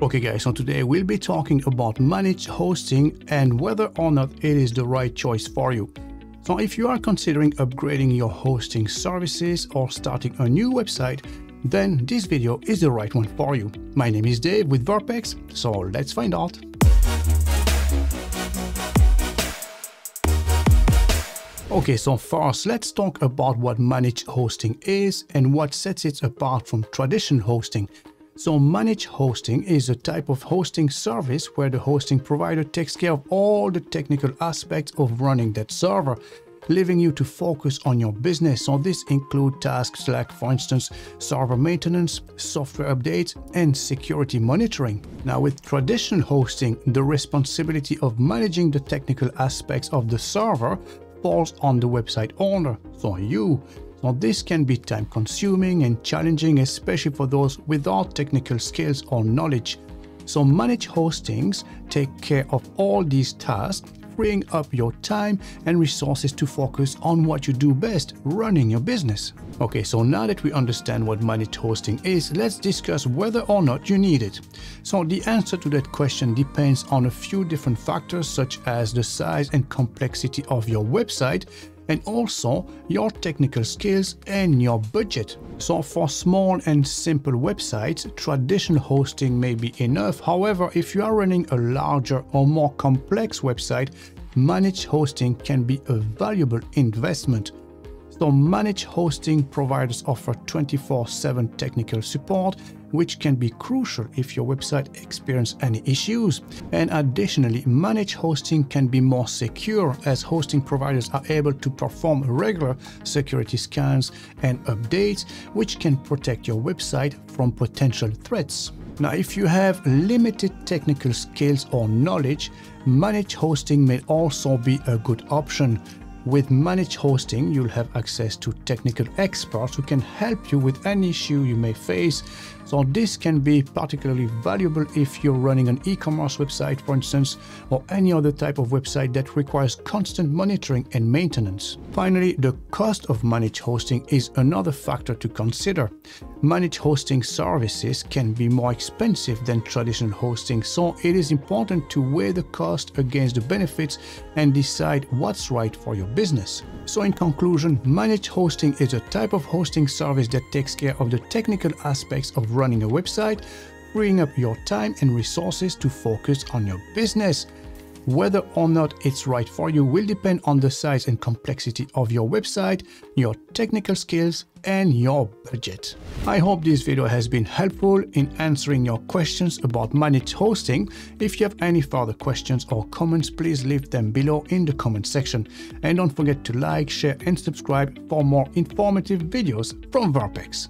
Okay guys, so today we'll be talking about managed hosting and whether or not it is the right choice for you. So if you are considering upgrading your hosting services or starting a new website, then this video is the right one for you. My name is Dave with Verpex, so let's find out. Okay, so first let's talk about what managed hosting is and what sets it apart from traditional hosting. So managed hosting is a type of hosting service where the hosting provider takes care of all the technical aspects of running that server, leaving you to focus on your business. So this includes tasks like, for instance, server maintenance, software updates, and security monitoring. Now with traditional hosting, the responsibility of managing the technical aspects of the server falls on the website owner, so you. Now this can be time-consuming and challenging, especially for those without technical skills or knowledge. So managed hostings take care of all these tasks, freeing up your time and resources to focus on what you do best, running your business. Okay, so now that we understand what managed hosting is, let's discuss whether or not you need it. So the answer to that question depends on a few different factors, such as the size and complexity of your website, and also your technical skills and your budget. So for small and simple websites, traditional hosting may be enough. However, if you are running a larger or more complex website, managed hosting can be a valuable investment. So managed hosting providers offer 24/7 technical support, which can be crucial if your website experiences any issues. And additionally, managed hosting can be more secure as hosting providers are able to perform regular security scans and updates, which can protect your website from potential threats. Now, if you have limited technical skills or knowledge, managed hosting may also be a good option. With managed hosting, you'll have access to technical experts who can help you with any issue you may face. So this can be particularly valuable if you're running an e-commerce website, for instance, or any other type of website that requires constant monitoring and maintenance. Finally, the cost of managed hosting is another factor to consider. Managed hosting services can be more expensive than traditional hosting, so it is important to weigh the cost against the benefits and decide what's right for your business. So in conclusion, managed hosting is a type of hosting service that takes care of the technical aspects of running a website, freeing up your time and resources to focus on your business. Whether or not it's right for you will depend on the size and complexity of your website, your technical skills, and your budget. I hope this video has been helpful in answering your questions about managed hosting. If you have any further questions or comments, please leave them below in the comment section. And don't forget to like, share, and subscribe for more informative videos from Verpex.